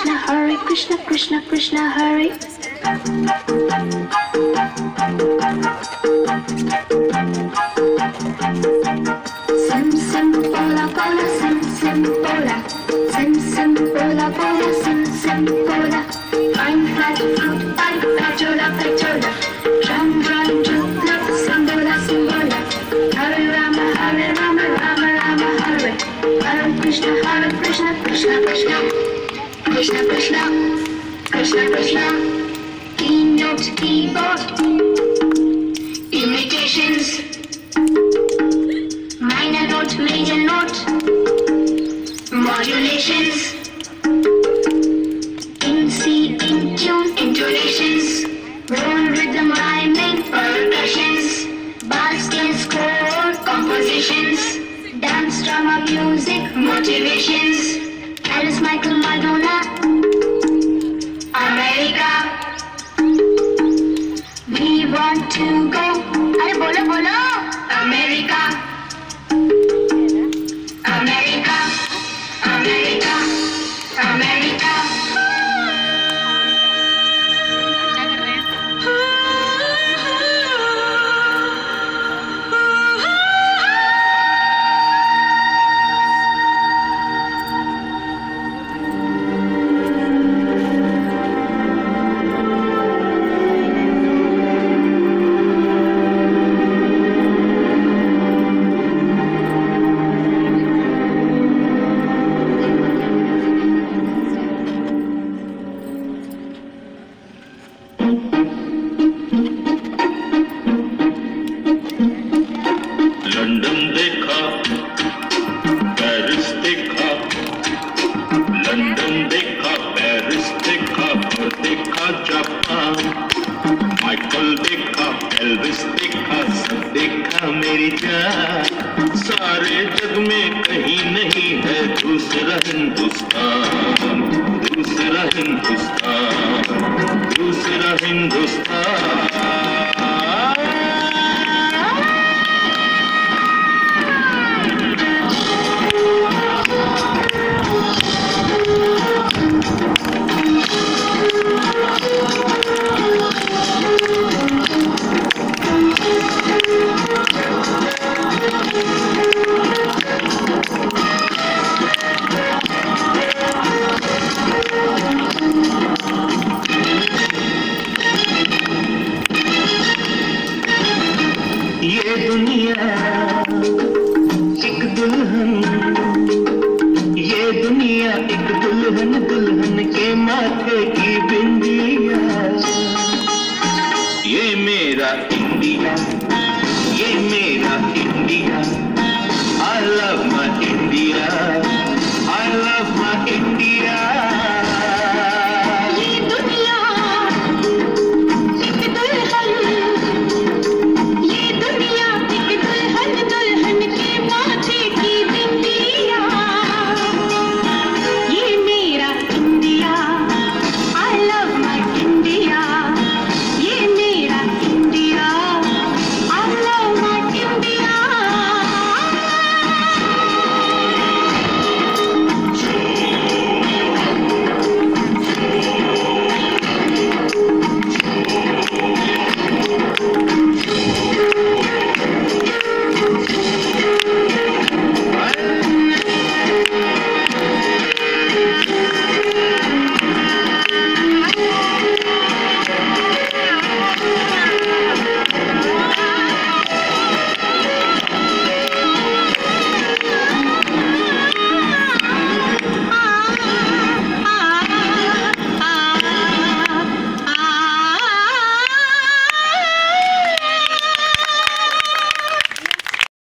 Hare Krishna, Krishna Krishna Hare. Sam Sam Pola Pola, Sam Sam Pola, Sam Sam Pola Pola, Sam Sam Pola. I'm fat, fruit, pipe, pachola, pachola. Drum, drum, chula, sambola, sambola. Hare Rama, Hare Rama, Rama Rama Hare. Hare Krishna, Hare Krishna, Krishna Krishna. Krishna Krishna, Krishna Krishna, keynote, keyboard, imitations, minor note, major note, modulations, in C, in tune, intonations, roll rhythm, rhyming, percussions, bass, scale, score, compositions, dance, drama, music, motivations. Alice, Michael, Madonna, America. We want to go. Arey bolo bolo. America, America, America, America.